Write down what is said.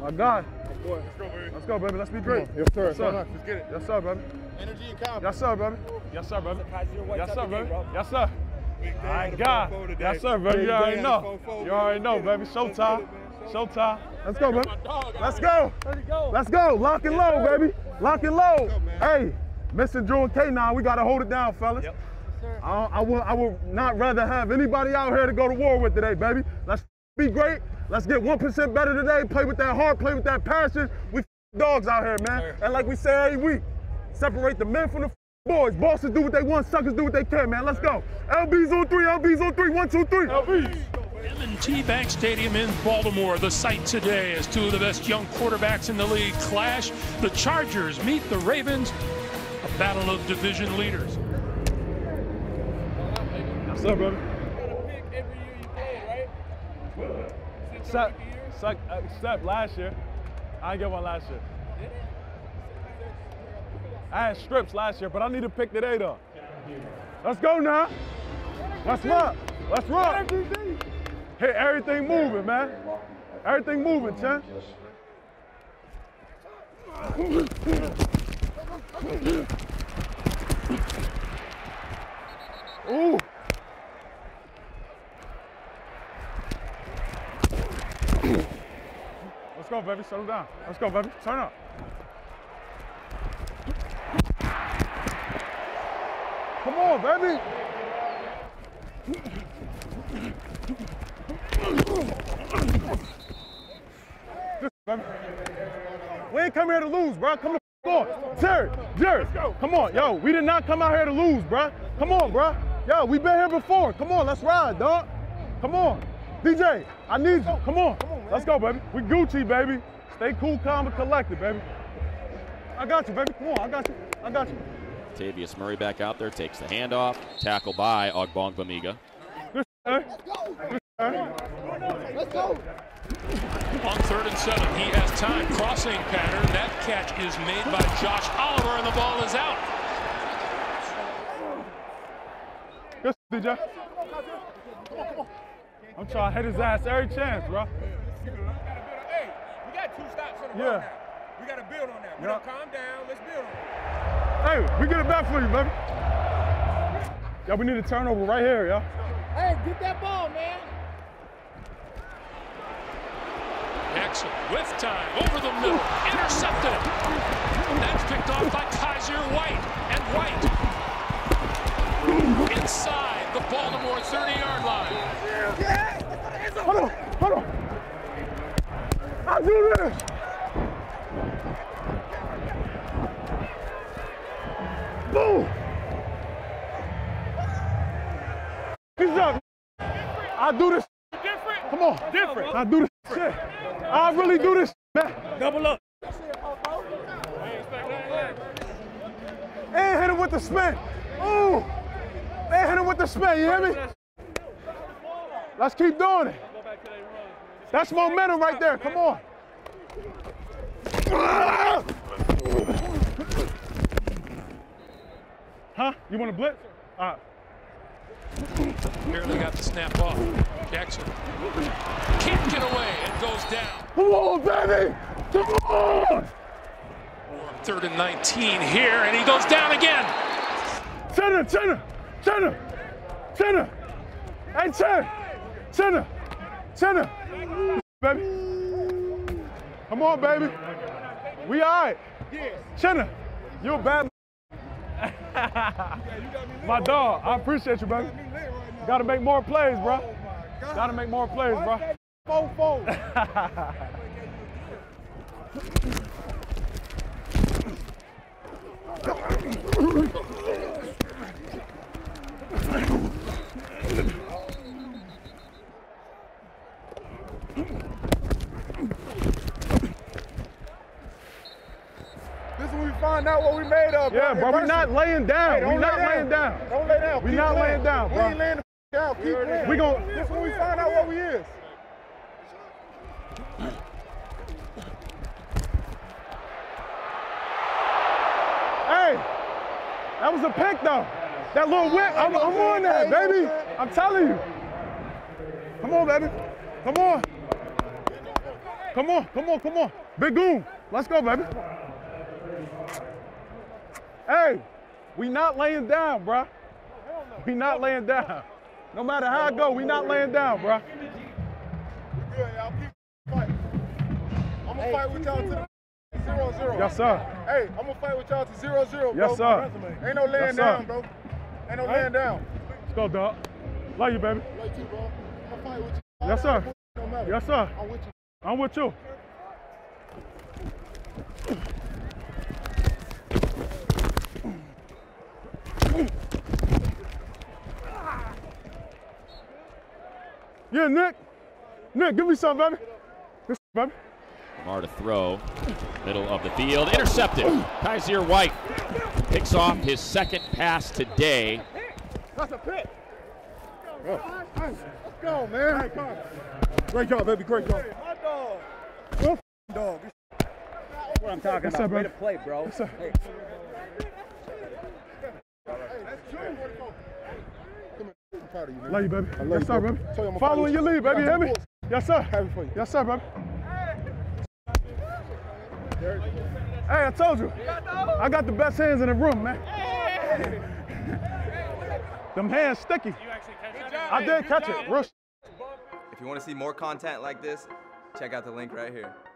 My God. Of course. Let's go, baby. Let's go, baby. Let's be great. Yes, sir. Yes, sir. Let's get it. Yes, sir, baby. Energy and confidence. Yes, sir, baby. Yes, sir, baby. Yes, sir, baby. Yes, sir. My God. Yes, sir, baby. You already know. You already know, baby. Showtime. Showtime. Let's go, baby. Let's go. Let's go. Lock and load, baby. Lock and load. Hey, Mr. Drew and K9, we got to hold it down, fellas. I would not rather have anybody out here to go to war with today, baby. Let's be great. Let's get 1% better today. Play with that heart, play with that passion. We dogs out here, man. Sure. And like we say every week, separate the men from the boys. Bosses do what they want, suckers do what they can, man. Let's go. LB's on three, LB's on three. 1, 2, 3. LB's. M&T Bank Stadium in Baltimore. The sight today as two of the best young quarterbacks in the league clash. The Chargers meet the Ravens. A battle of division leaders. What's up, brother? You gotta pick every year you play, right? Well, except last year. I didn't get one last year. Did it? I had strips last year, but I need to pick today, though. Let's go now. Let's rock. Let's rock. Hey, everything moving, man. Everything moving, champ. Ooh. Let's go, baby. Settle down. Let's go, baby. Turn up. Come on, baby. We ain't come here to lose, bro. Come the on. Jerry. Come on, yo. We did not come out here to lose, bro. Come on, bro. Yo, we been here before. Come on, let's ride, dog. Come on. DJ, I need you. Come on. Let's go, baby. We Gucci, baby. Stay cool, calm, and collected, baby. I got you, baby. Come on, I got you. I got you. Tavius Murray back out there, takes the handoff. Tackle by Ogbong Bamiga. Let's go. Let's go. On 3rd and 7, he has time. Crossing pattern. That catch is made by Josh Oliver, and the ball is out. Yes, DJ. I'm trying to hit his ass every chance, bro. Hey, we got 2 stops on the ball now. We got to build on that. We don't calm down. Let's build on it. Hey, we get it back for you, baby. Y'all, we need a turnover right here, y'all. Hey, get that ball, man. Excellent. With time, over the middle, intercepted. That's picked off by Kyzir White. And White inside the Baltimore 30-yard line. Yeah. Hold on. I'll do this. Boom! He's up. I do this. Different. Come on. Different. I do this shit. I really do this, man. Double up. And hit him with the spin. Ooh. And hit him with the spin. You hear me? Let's keep doing it. That's momentum right there. Come on. Huh? You want to blitz? All right. Barely got the snap off. Jackson can't get away and goes down. Come on, baby! Come on! 3rd and 19 here, and he goes down again. Center. Hey, center. Baby. Come on, baby. We all right. Center, you a bad. My dog, I appreciate you, baby. Gotta make more plays, bro. Gotta make more plays, bro. Find out what we made of. Yeah, bro, we're not laying down. We're not laying down. Don't lay down. We're not laying down, bro. We ain't laying the down. Keep playing. We gonna. This is when we find out what we is. Hey, that was a pick though. That little whip. I'm on that, baby. I'm telling you. Come on, baby. Come on. Come on, come on, come on. Big Goon, let's go, baby. Hey, we not laying down, bruh. We not laying down. No matter how I go, we not laying down, bruh. We're good, y'all. Keep fighting. I'm gonna fight with y'all to 0-0. Yes, sir. Hey, I'm gonna fight with y'all to 0-0, bro. Yes, sir. Ain't no laying down, bro. Ain't no laying down. Let's go, dog. Love you, baby. Love you too, bro. I'm gonna fight with you. Yes, sir. No matter. Yes, sir. I'm with you. I'm with you. Yeah, Nick. Nick, give me some, baby. This, baby. Lamar to throw. Middle of the field. Intercepted. Kyzir White picks off his second pass today. That's a pick. Oh. Let's go, man. Right, come on. Great job, baby. Great job. Hot dog. Oh, dog. That's what I'm talking about. Way to play, bro. Yes, sir. Hey. I'm proud of you, man. Love you, baby. I love you, sir, baby. You following your lead, baby. You hear me? Yes, sir. Happy for you. Yes, sir, baby. Hey, I told you. I got the best hands in the room, man. Hey. Them hands sticky. I did catch it. If you want to see more content like this, check out the link right here.